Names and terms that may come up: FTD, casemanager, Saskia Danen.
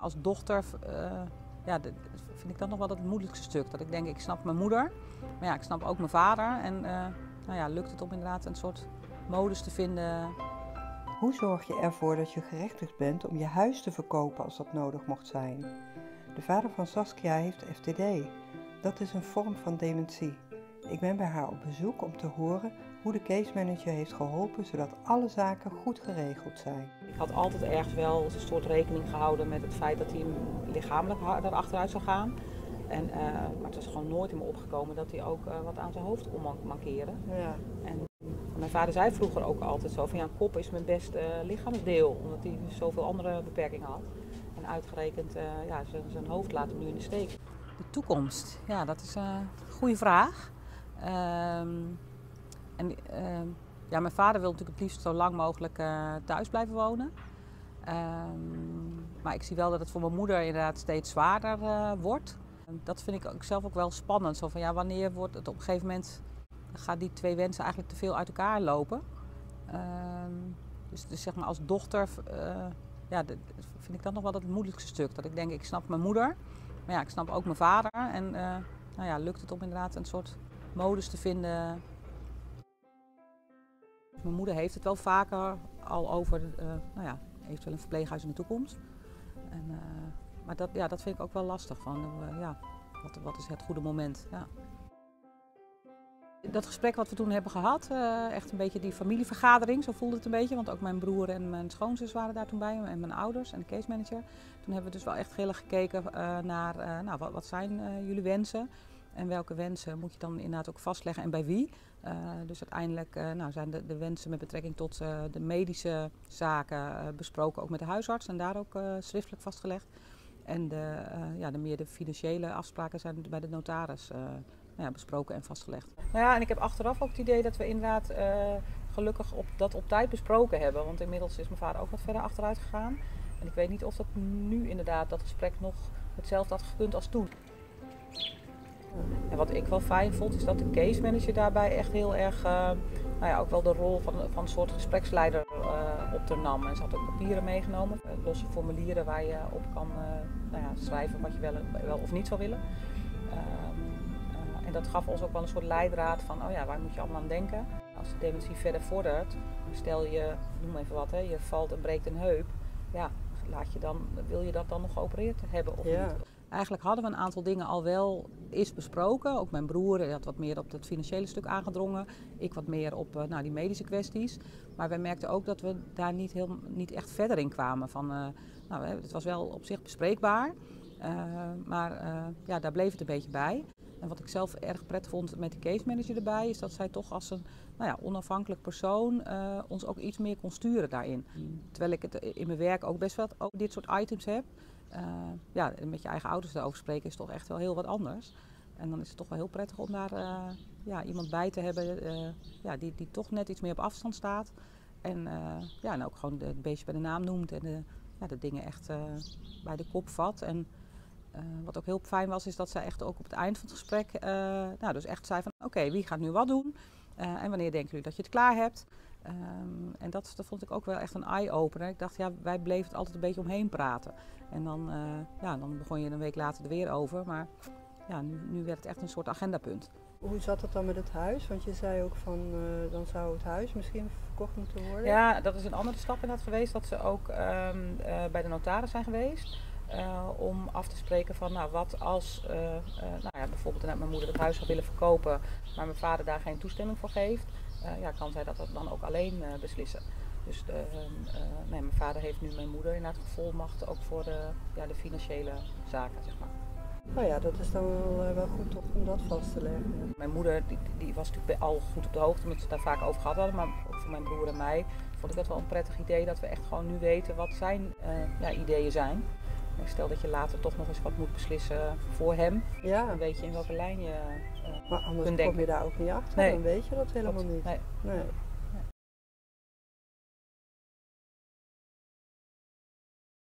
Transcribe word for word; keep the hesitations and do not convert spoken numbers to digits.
Als dochter uh, ja, de, vind ik dat nog wel het moeilijkste stuk. Dat ik denk, ik snap mijn moeder, maar ja, ik snap ook mijn vader. En uh, nou ja, lukt het om inderdaad een soort modus te vinden. Hoe zorg je ervoor dat je gerechtigd bent om je huis te verkopen als dat nodig mocht zijn? De vader van Saskia heeft F T D. Dat is een vorm van dementie. Ik ben bij haar op bezoek om te horen hoe de case manager heeft geholpen zodat alle zaken goed geregeld zijn. Ik had altijd ergens wel een soort rekening gehouden met het feit dat hij lichamelijk harder achteruit zou gaan. En, uh, maar het was gewoon nooit in me opgekomen dat hij ook uh, wat aan zijn hoofd kon mankeren. Ja. En mijn vader zei vroeger ook altijd zo van ja, kop is mijn beste uh, lichaamsdeel, omdat hij zoveel andere beperkingen had. En uitgerekend uh, ja, zijn, zijn hoofd laat hem nu in de steek. De toekomst, ja, dat is uh, een goede vraag. Um, en, um, ja, mijn vader wil natuurlijk het liefst zo lang mogelijk uh, thuis blijven wonen. Um, maar ik zie wel dat het voor mijn moeder inderdaad steeds zwaarder uh, wordt. En dat vind ik ook zelf ook wel spannend. Zo van, ja, wanneer wordt het op een gegeven moment, gaan die twee wensen eigenlijk te veel uit elkaar lopen. Um, dus, dus zeg maar als dochter uh, ja, de, vind ik dat nog wel het moeilijkste stuk. Dat ik denk, ik snap mijn moeder, maar ja, ik snap ook mijn vader. En uh, nou ja, lukt het om inderdaad een soort modus te vinden. Mijn moeder heeft het wel vaker al over uh, nou ja, eventueel een verpleeghuis in de toekomst. En, uh, maar dat, ja, dat vind ik ook wel lastig. Van, uh, ja, wat, wat is het goede moment? Ja. Dat gesprek wat we toen hebben gehad, uh, echt een beetje die familievergadering, zo voelde het een beetje. Want ook mijn broer en mijn schoonzus waren daar toen bij en mijn ouders en de case manager. Toen hebben we dus wel echt heel erg gekeken uh, naar uh, nou, wat, wat zijn uh, jullie wensen. En welke wensen moet je dan inderdaad ook vastleggen en bij wie? Uh, dus uiteindelijk uh, nou, zijn de, de wensen met betrekking tot uh, de medische zaken uh, besproken, ook met de huisarts en daar ook uh, schriftelijk vastgelegd. En de, uh, ja, de meer de financiële afspraken zijn bij de notaris uh, nou ja, besproken en vastgelegd. Nou ja, en ik heb achteraf ook het idee dat we inderdaad uh, gelukkig op, dat op tijd besproken hebben. Want inmiddels is mijn vader ook wat verder achteruit gegaan. En ik weet niet of dat nu inderdaad dat gesprek nog hetzelfde had gekund als toen. En wat ik wel fijn vond is dat de case manager daarbij echt heel erg, uh, nou ja, ook wel de rol van, van een soort gespreksleider uh, opnam. En ze had ook papieren meegenomen, losse formulieren waar je op kan uh, nou ja, schrijven wat je wel, wel of niet zou willen. Uh, uh, en dat gaf ons ook wel een soort leidraad van, oh ja, waar moet je allemaal aan denken? Als de dementie verder vordert, stel je, noem even wat, hè, je valt en breekt een heup, ja, laat je dan, wil je dat dan nog geopereerd hebben of ja. niet? Eigenlijk hadden we een aantal dingen al wel is besproken. Ook mijn broer had wat meer op het financiële stuk aangedrongen. Ik wat meer op nou, die medische kwesties. Maar we merkten ook dat we daar niet, heel, niet echt verder in kwamen. Van, uh, nou, het was wel op zich bespreekbaar, uh, maar uh, ja, daar bleef het een beetje bij. En wat ik zelf erg prettig vond met de case manager erbij, is dat zij toch als een nou ja, onafhankelijk persoon uh, ons ook iets meer kon sturen daarin. Mm. Terwijl ik het in mijn werk ook best wel ook dit soort items heb. Uh, ja, met je eigen ouders daarover spreken is toch echt wel heel wat anders. En dan is het toch wel heel prettig om daar uh, ja, iemand bij te hebben uh, ja, die, die toch net iets meer op afstand staat. En, uh, ja, en ook gewoon het beestje bij de naam noemt en de, ja, de dingen echt uh, bij de kop vat. En uh, wat ook heel fijn was, is dat zij echt ook op het eind van het gesprek uh, nou, dus echt zei van oké, okay, wie gaat nu wat doen? Uh, en wanneer denken jullie dat je het klaar hebt? Um, en dat, dat vond ik ook wel echt een eye-opener. Ik dacht, ja, wij bleven het altijd een beetje omheen praten. En dan, uh, ja, dan begon je een week later er weer over. Maar ja, nu, nu werd het echt een soort agendapunt. Hoe zat dat dan met het huis? Want je zei ook van, uh, dan zou het huis misschien verkocht moeten worden. Ja, dat is een andere stap inderdaad geweest. Dat ze ook um, uh, bij de notaris zijn geweest. Uh, om af te spreken van, nou wat als uh, uh, nou ja, bijvoorbeeld mijn moeder het huis zou willen verkopen, maar mijn vader daar geen toestemming voor geeft, uh, ja, kan zij dat dan ook alleen uh, beslissen. Dus uh, uh, nee, mijn vader heeft nu mijn moeder inderdaad gevolmacht ook voor de, ja, de financiële zaken, zeg maar. Nou ja, dat is dan wel, wel goed om dat vast te leggen. Mijn moeder die, die was natuurlijk al goed op de hoogte, omdat ze het daar vaak over gehad hadden. Maar voor mijn broer en mij vond ik dat wel een prettig idee dat we echt gewoon nu weten wat zijn uh, ja, ideeën zijn. Ik stel dat je later toch nog eens wat moet beslissen voor hem. Ja. Dan weet je in welke lijn je uh, maar anders kom je daar ook niet achter. Nee. Dan weet je dat helemaal niet. Nee. Nee.